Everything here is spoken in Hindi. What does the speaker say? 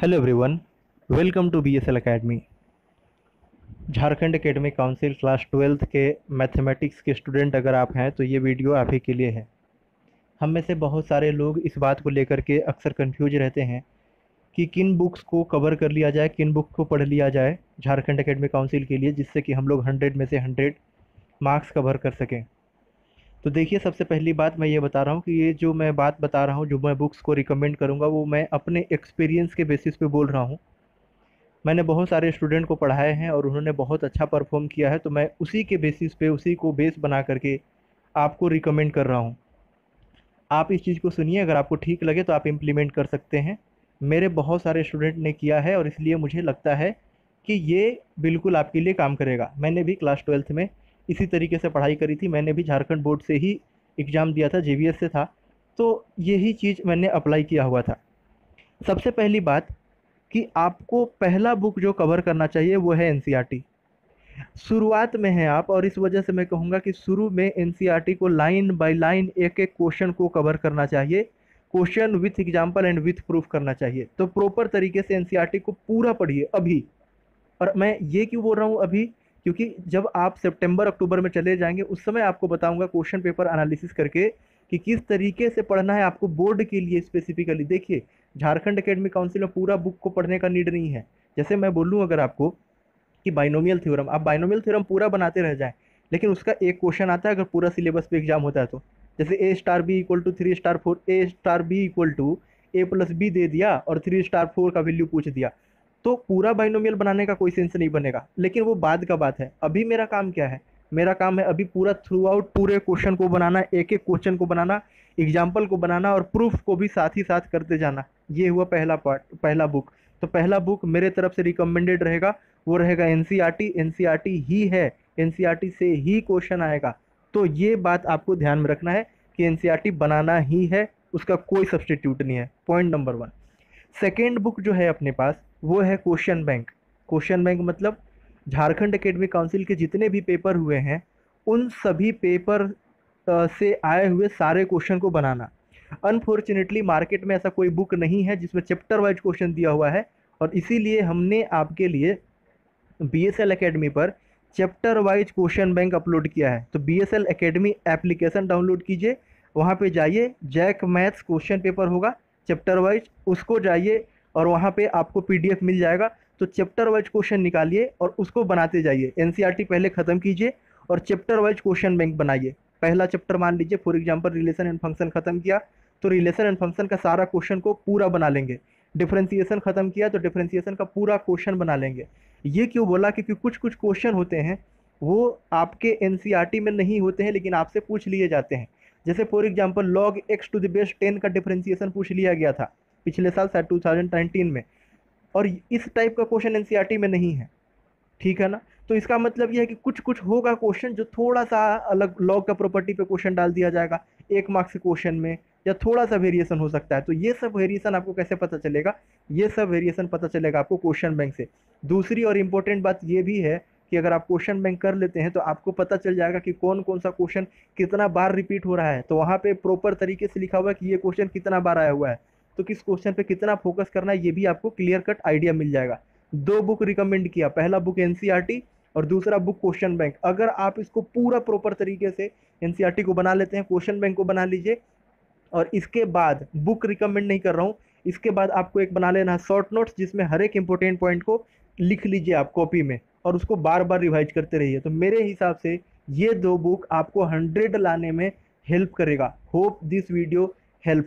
Hello everyone, welcome to BSL academy. Jharkhand academic council class 12th के मैथमेटिक्स के स्टूडेंट अगर आप हैं तो ये वीडियो आप ही के लिए है। हम में से बहुत सारे लोग इस बात को लेकर के अक्सर कंफ्यूज रहते हैं कि किन बुक्स को कवर कर लिया जाए, किन बुक को पढ़ लिया जाए झारखंड एकेडमिक काउंसिल के लिए, जिससे कि हम लोग 100 में से 100 मार्क्स कवर कर सकें। तो देखिए, सबसे पहली बात मैं ये बता रहा हूँ कि ये जो मैं बात बता रहा हूँ, जो मैं बुक्स को रिकमेंड करूँगा, वो मैं अपने एक्सपीरियंस के बेसिस पे बोल रहा हूँ। मैंने बहुत सारे स्टूडेंट को पढ़ाए हैं और उन्होंने बहुत अच्छा परफॉर्म किया है, तो मैं उसी के बेसिस पे, उसी को बेस बना करके आपको रिकमेंड कर रहा हूँ। आप इस चीज़ को सुनिए, अगर आपको ठीक लगे तो आप इम्प्लीमेंट कर सकते हैं। मेरे बहुत सारे स्टूडेंट ने किया है और इसलिए मुझे लगता है कि ये बिल्कुल आपके लिए काम करेगा। मैंने भी क्लास 12th में इसी तरीके से पढ़ाई करी थी। मैंने भी झारखंड बोर्ड से ही एग्ज़ाम दिया था, जेबीएस से था, तो यही चीज़ मैंने अप्लाई किया हुआ था। सबसे पहली बात कि आपको पहला बुक जो कवर करना चाहिए वो है एनसीईआरटी। शुरुआत में है आप, और इस वजह से मैं कहूँगा कि शुरू में एनसीईआरटी को लाइन बाय लाइन एक एक क्वेश्चन को कवर करना चाहिए, question with example and with proof करना चाहिए। तो प्रॉपर तरीके से एनसीईआरटी को पूरा पढ़िए अभी। और मैं ये क्यों बोल रहा हूँ अभी, क्योंकि जब आप सितंबर अक्टूबर में चले जाएंगे उस समय आपको बताऊंगा क्वेश्चन पेपर एनालिसिस करके कि किस तरीके से पढ़ना है आपको बोर्ड के लिए स्पेसिफिकली। देखिए, झारखंड एकेडमिक काउंसिल में पूरा बुक को पढ़ने का नीड नहीं है। जैसे मैं बोलूं अगर आपको कि बाइनोमियल थ्योरम, आप बाइनोमियल थ्योरम पूरा बनाते रह जाएं, लेकिन उसका एक क्वेश्चन आता है अगर पूरा सिलेबस पर एग्जाम होता है तो। जैसे A₀B = 3₀4, A₀B = A+B दे दिया और 3₀4 का वैल्यू पूछ दिया, तो पूरा बाइनोमियल बनाने का कोई सेंस नहीं बनेगा। लेकिन वो बाद का बात है, अभी मेरा काम क्या है? मेरा काम है अभी पूरा थ्रू आउट पूरे क्वेश्चन को बनाना, एक एक क्वेश्चन को बनाना, एग्जाम्पल को बनाना और प्रूफ को भी साथ ही साथ करते जाना। ये हुआ पहला पार्ट, पहला बुक। तो पहला बुक मेरे तरफ से रिकमेंडेड रहेगा, वो रहेगा एनसीईआरटी। एनसीईआरटी ही है, एनसीईआरटी से ही क्वेश्चन आएगा। तो ये बात आपको ध्यान में रखना है कि एनसीईआरटी बनाना ही है, उसका कोई सब्सटीट्यूट नहीं है। Point number 1। सेकेंड बुक जो है अपने पास वो है क्वेश्चन बैंक। क्वेश्चन बैंक मतलब झारखंड एकेडमिक काउंसिल के जितने भी पेपर हुए हैं उन सभी पेपर से आए हुए सारे क्वेश्चन को बनाना। अनफॉर्चुनेटली मार्केट में ऐसा कोई बुक नहीं है जिसमें चैप्टर वाइज क्वेश्चन दिया हुआ है, और इसीलिए हमने आपके लिए बीएसएल एकेडमी पर chapter wise question bank upload किया है। तो बीएसएल एकेडमी एप्लीकेशन डाउनलोड कीजिए, वहाँ पर जाइए, जैक मैथ्स क्वेश्चन पेपर होगा चैप्टर वाइज, उसको जाइए और वहाँ पे आपको पीडीएफ मिल जाएगा। तो चैप्टर वाइज क्वेश्चन निकालिए और उसको बनाते जाइए। एनसीईआरटी पहले ख़त्म कीजिए और चैप्टर वाइज क्वेश्चन बैंक बनाइए। पहला चैप्टर मान लीजिए for example relation and function ख़त्म किया, तो रिलेशन एंड फंक्शन का सारा क्वेश्चन को पूरा बना लेंगे। डिफरेंशिएशन ख़त्म किया तो डिफरेंशिएशन का पूरा क्वेश्चन बना लेंगे। ये क्यों बोला? क्योंकि कुछ कुछ क्वेश्चन होते हैं वो आपके एनसीईआरटी में नहीं होते हैं लेकिन आपसे पूछ लिए जाते हैं। जैसे फॉर एग्जाम्पल log(x⁻¹⁰) का डिफरेंशिएशन पूछ लिया गया था पिछले साल 2019 में, और इस टाइप का क्वेश्चन एनसीईआरटी में नहीं है, ठीक है ना। तो इसका मतलब यह है कि कुछ कुछ होगा क्वेश्चन जो थोड़ा सा अलग, लॉग का प्रॉपर्टी पे क्वेश्चन डाल दिया जाएगा 1 मार्क्स के क्वेश्चन में, या थोड़ा सा वेरिएशन हो सकता है। तो ये सब वेरिएशन आपको कैसे पता चलेगा? ये सब वेरिएशन पता चलेगा आपको क्वेश्चन बैंक से। दूसरी और इम्पोर्टेंट बात ये भी है कि अगर आप क्वेश्चन बैंक कर लेते हैं तो आपको पता चल जाएगा कि कौन कौन सा क्वेश्चन कितना बार रिपीट हो रहा है। तो वहाँ पर प्रॉपर तरीके से लिखा हुआ है कि ये क्वेश्चन कितना बार आया हुआ है, तो किस क्वेश्चन पे कितना फोकस करना है, ये भी आपको क्लियर कट आइडिया मिल जाएगा। 2 बुक रिकमेंड किया, पहला बुक एनसीईआरटी और दूसरा बुक क्वेश्चन बैंक। अगर आप इसको पूरा प्रॉपर तरीके से एनसीईआरटी को बना लेते हैं, क्वेश्चन बैंक को बना लीजिए, और इसके बाद बुक रिकमेंड नहीं कर रहा हूँ, इसके बाद आपको एक बना लेना है शॉर्ट नोट्स, जिसमें हर एक इंपॉर्टेंट पॉइंट को लिख लीजिए आप कॉपी में और उसको बार बार रिवाइज करते रहिए। तो मेरे हिसाब से ये 2 बुक आपको 100 लाने में हेल्प करेगा। Hope this video help.